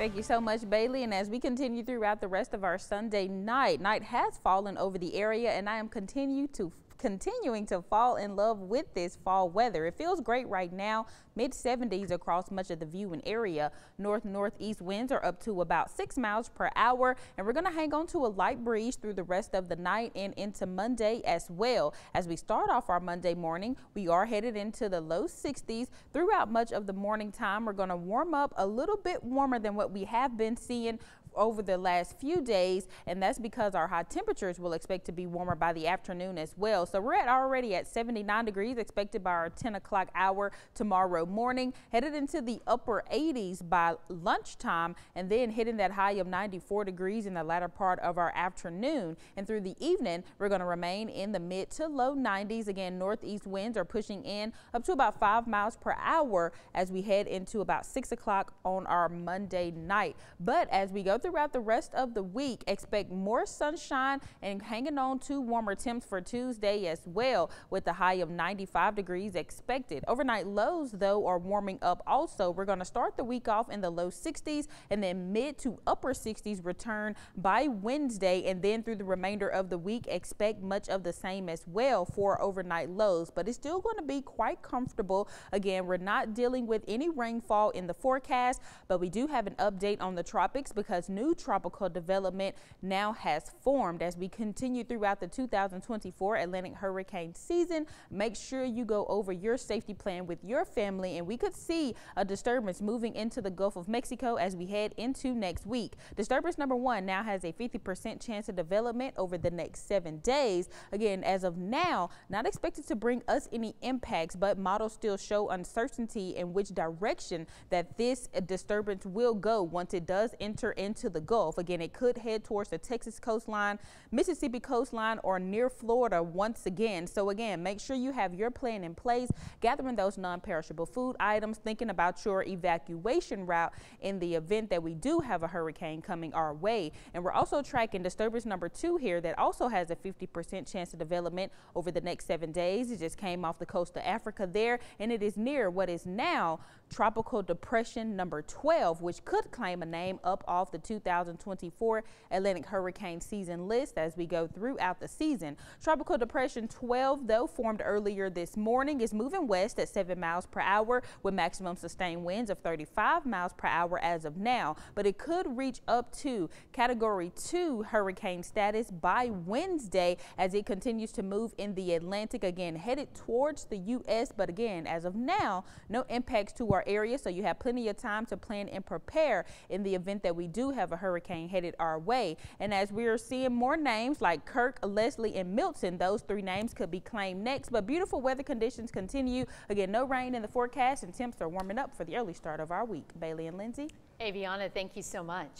Thank you so much, Bailey. And as we continue throughout the rest of our Sunday night, night has fallen over the area, and I am continuing to fall in love with this fall weather. It feels great right now, mid-70s across much of the viewing area. North-northeast winds are up to about 6 miles per hour, and we're going to hang on to a light breeze through the rest of the night and into Monday as well. As we start off our Monday morning, we are headed into the low 60s throughout much of the morning time. We're going to warm up a little bit warmer than what we have been seeing over the last few days, and that's because our high temperatures will expect to be warmer by the afternoon as well. So we're already at 79 degrees expected by our 10 o'clock hour tomorrow morning, headed into the upper 80s by lunchtime, and then hitting that high of 94 degrees in the latter part of our afternoon. And through the evening, we're going to remain in the mid to low 90s. Again, northeast winds are pushing in up to about 5 miles per hour as we head into about 6 o'clock on our Monday night. But as we go throughout the rest of the week, expect more sunshine and hanging on to warmer temps for Tuesday as well, with a high of 95 degrees expected. Overnight lows, though, are warming up also. We're going to start the week off in the low 60s, and then mid to upper 60s return by Wednesday, and then through the remainder of the week expect much of the same as well for overnight lows. But it's still going to be quite comfortable. Again, we're not dealing with any rainfall in the forecast, but we do have an update on the tropics because new tropical development now has formed. As we continue throughout the 2024 Atlantic hurricane season, make sure you go over your safety plan with your family, and we could see a disturbance moving into the Gulf of Mexico as we head into next week. Disturbance number one now has a 50% chance of development over the next 7 days. Again, as of now, not expected to bring us any impacts, but models still show uncertainty in which direction that this disturbance will go once it does enter into the Gulf. Again, it could head towards the Texas coastline, Mississippi coastline, or near Florida once again. So again, make sure you have your plan in place, gathering those non-perishable food items, thinking about your evacuation route in the event that we do have a hurricane coming our way. And we're also tracking disturbance number two here that also has a 50% chance of development over the next 7 days. It just came off the coast of Africa there, and it is near what is now tropical depression number 12, which could claim a name up off the 2024 Atlantic hurricane season list as we go throughout the season. Tropical depression 12, though, formed earlier this morning, is moving west at 7 miles per hour with maximum sustained winds of 35 miles per hour as of now, but it could reach up to category 2 hurricane status by Wednesday as it continues to move in the Atlantic, again headed towards the U.S. But again, as of now, no impacts to our area, so you have plenty of time to plan and prepare in the event that we do have a hurricane headed our way. And as we are seeing more names like Kirk, Leslie, and Milton, those three names could be claimed next. But beautiful weather conditions continue. Again, no rain in the forecast, and temps are warming up for the early start of our week. Bailey and Lindsay. Aviana, thank you so much.